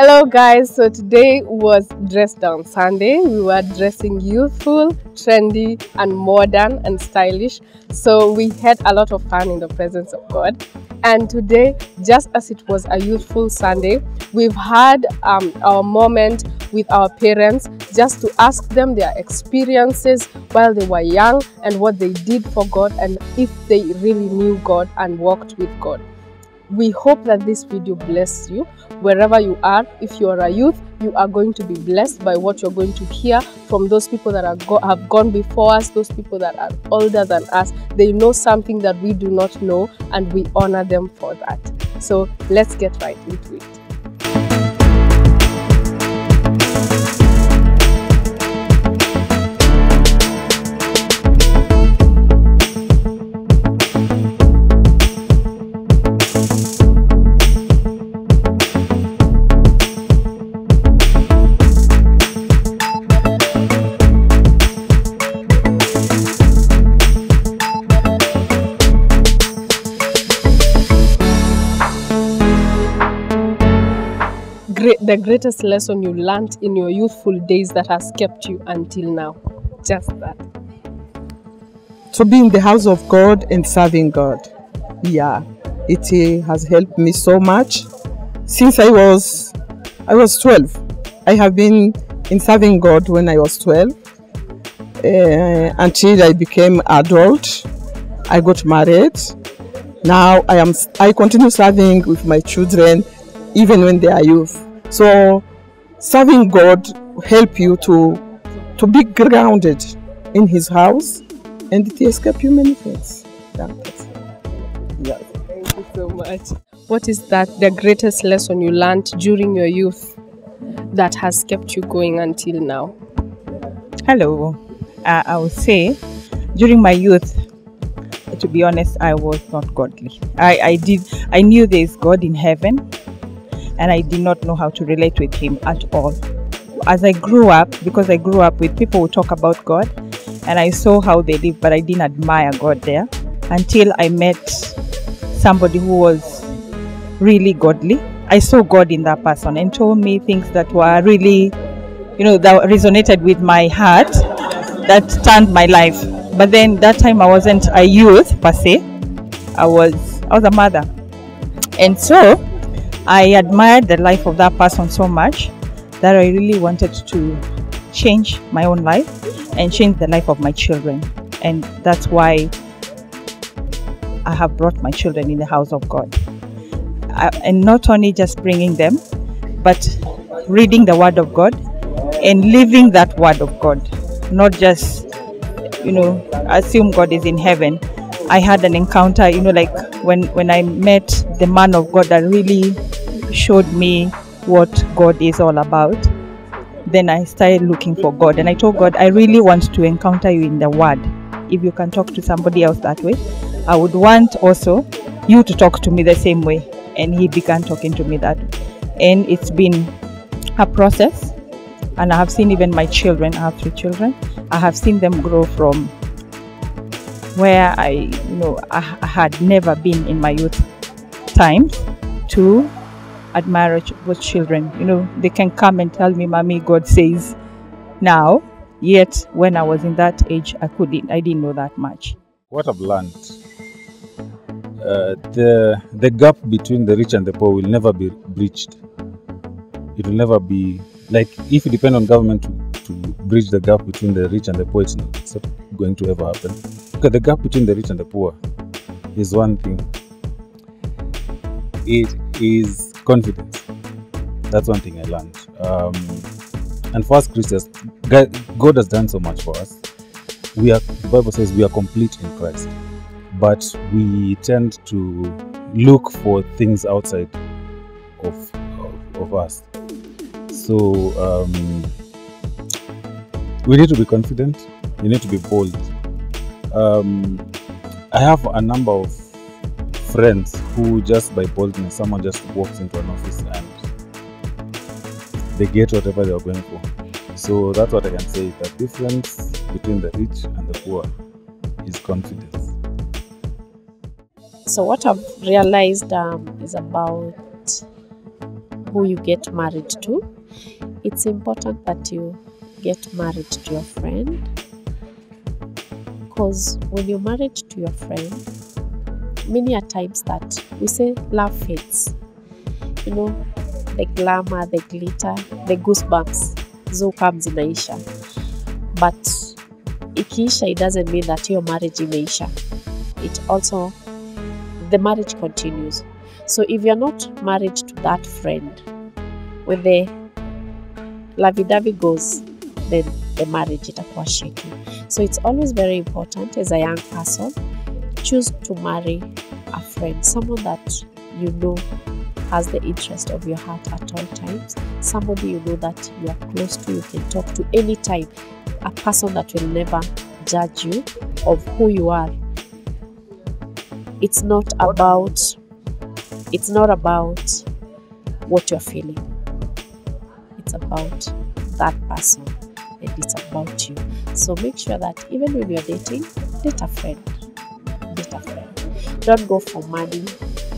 Hello guys, so today was Dress Down Sunday. We were dressing youthful, trendy and modern and stylish. So we had a lot of fun in the presence of God. And today, just as it was a youthful Sunday, we've had our moment with our parents just to ask them their experiences while they were young and what they did for God and if they really knew God and walked with God. We hope that this video blesses you wherever you are. If you are a youth, you are going to be blessed by what you're going to hear from those people that have gone before us, those people that are older than us. They know something that we do not know, and we honor them for that. So let's get right into it. The greatest lesson you learned in your youthful days that has kept you until now. Just that. To be in the house of God and serving God. Yeah, it has helped me so much. Since I was 12, I have been in serving God when I was 12. Until I became adult, I got married. Now I continue serving with my children even when they are youth. So serving God help you to be grounded in His house, and it escapes you many things. Yeah. Thank you so much. What is that the greatest lesson you learned during your youth that has kept you going until now? Hello. I would say during my youth, to be honest, I was not godly. I knew there is God in heaven, and I did not know how to relate with Him at all. As I grew up, because I grew up with people who talk about God, and I saw how they live, but I didn't admire God there until I met somebody who was really godly. I saw God in that person and told me things that were really, that resonated with my heart, that turned my life. But then that time I wasn't a youth per se, I was a mother. And so I admired the life of that person so much that I really wanted to change my own life and change the life of my children. And that's why I have brought my children in the house of God. And not only just bringing them, but reading the Word of God and living that Word of God. Not just, assume God is in heaven. I had an encounter, like when I met the man of God that really showed me what God is all about. Then I started looking for God, and I told God, I really want to encounter you in the Word. If you can talk to somebody else that way, I would want also you to talk to me the same way. And He began talking to me that way. And it's been a process, and I have seen even my children. I have 3 children. I have seen them grow from where I had never been in my youth time to admire with children. They can come and tell me, Mommy, God says now. Yet when I was in that age, I didn't know that much. What I've learned, the gap between the rich and the poor will never be breached. It will never be, like, if you depend on government to bridge the gap between the rich and the poor, it's not going to ever happen. Because the gap between the rich and the poor is one thing. It is confidence. That's one thing I learned. And for us Christians, God has done so much for us. The Bible says we are complete in Christ. But we tend to look for things outside of us. So we need to be confident. You need to be bold. I have a number of friends who, just by boldness, someone just walks into an office and they get whatever they are going for. So that's what I can say. The difference between the rich and the poor is confidence. So what I've realized is about who you get married to. It's important that you get married to your friend, because when you're married to your friend, many are times that we say love fades. You know, the glamour, the glitter, the goosebumps, so comes in Aisha. But ikiisha, it doesn't mean that your marriage in Aisha. It also, the marriage continues. So if you're not married to that friend, when the lovey-dovey goes, then the marriage itakuwa shaky. So it's always very important as a young person, choose to marry a friend, someone that you know has the interest of your heart at all times, somebody you know that you are close to, you can talk to any time, a person that will never judge you of who you are. It's not about what you're feeling. It's about that person and it's about you. So make sure that even when you're dating, date a friend. Date a friend. Don't go for money.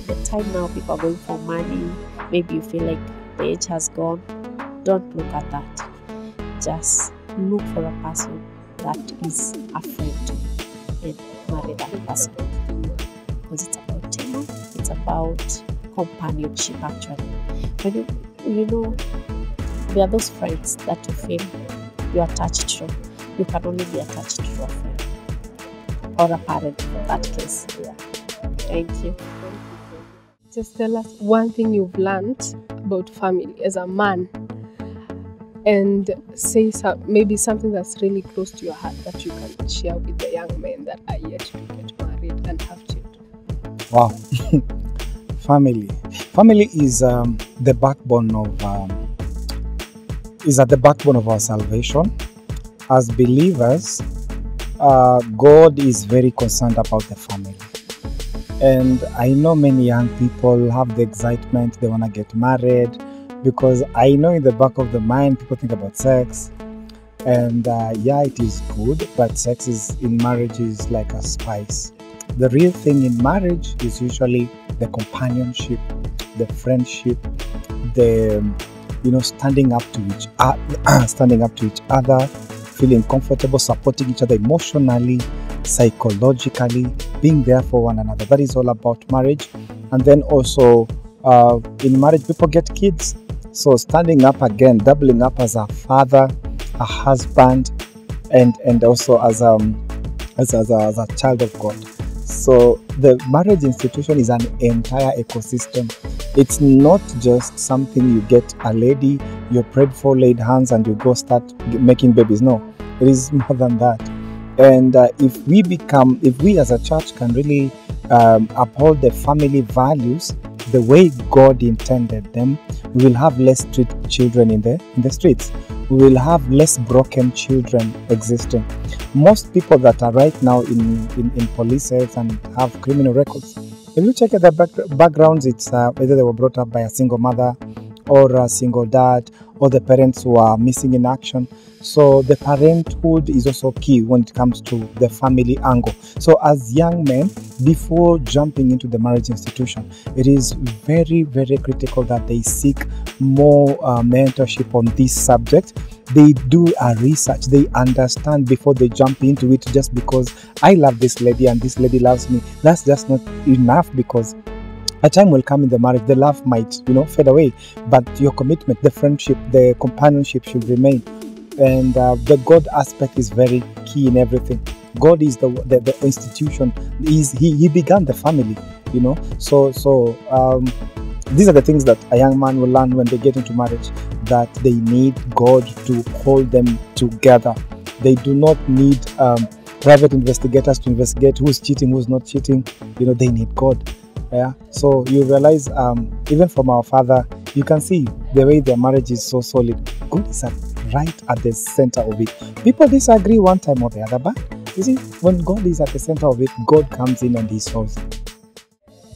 The time now people are going for money. Maybe you feel like the age has gone. Don't look at that. Just look for a person that is a friend and marry that person. Because it's about teamwork, it's about companionship actually. When you know, there are those friends that you feel you are attached to. You can only be attached to a friend or a parent in that case. Yeah. Thank you. Just tell us one thing you've learned about family as a man, and say maybe something that's really close to your heart that you can share with the young men that are yet to get married and have children. Wow. Family is at the backbone of our salvation. As believers, God is very concerned about the family. And I know many young people have the excitement, they want to get married, because I know in the back of the mind people think about sex. And yeah, it is good, but sex is in marriage is like a spice. The real thing in marriage is usually the companionship, the friendship, the standing up to each other, feeling comfortable, supporting each other emotionally, psychologically, being there for one another. That is all about marriage. And then also in marriage, people get kids. So standing up again, doubling up as a father, a husband, and also as a child of God. So the marriage institution is an entire ecosystem. It's not just something you get a lady, you're prayed for, laid hands, and you go start making babies. No, it is more than that. And if we as a church can really uphold the family values the way God intended them, we will have less street children in the streets. We will have less broken children existing. Most people that are right now in police cells and have criminal records, if you check at their backgrounds, it's either they were brought up by a single mother or a single dad, or the parents who are missing in action. So the parenthood is also key when it comes to the family angle. So as young men, before jumping into the marriage institution, it is very, very critical that they seek more mentorship on this subject. They do a research, they understand before they jump into it. Just because I love this lady and this lady loves me, that's just not enough, because a time will come in the marriage, the love might, fade away, but your commitment, the friendship, the companionship should remain. And the God aspect is very key in everything. God is the institution. He began the family, So these are the things that a young man will learn when they get into marriage, that they need God to hold them together. They do not need private investigators to investigate who's cheating, who's not cheating. They need God. Yeah. So you realize, even from our father, you can see the way their marriage is so solid. God is right at the center of it. People disagree one time or the other, but you see, when God is at the center of it, God comes in and He solves it.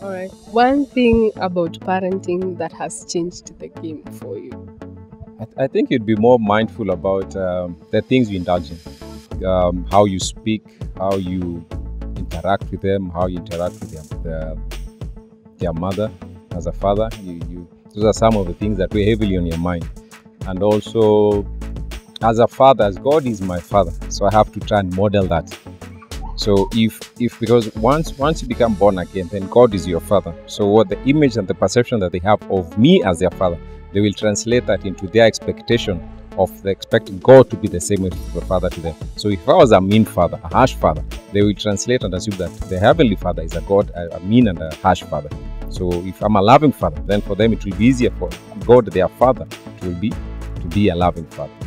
All right. One thing about parenting that has changed the game for you? I think you'd be more mindful about the things you indulge in, how you speak, how you interact with them, how you interact with their mother, as a father. You Those are some of the things that weigh heavily on your mind. And also, as a father, as God is my father, so I have to try and model that. So because once you become born again, then God is your father. So what the image and the perception that they have of me as their father, they will translate that into their expectation of the expecting God to be the same as the father to them. So if I was a mean father, a harsh father, they will translate and assume that the heavenly father is a God, a mean and a harsh father. So if I'm a loving father, then for them it will be easier for God, their father, to be a loving father.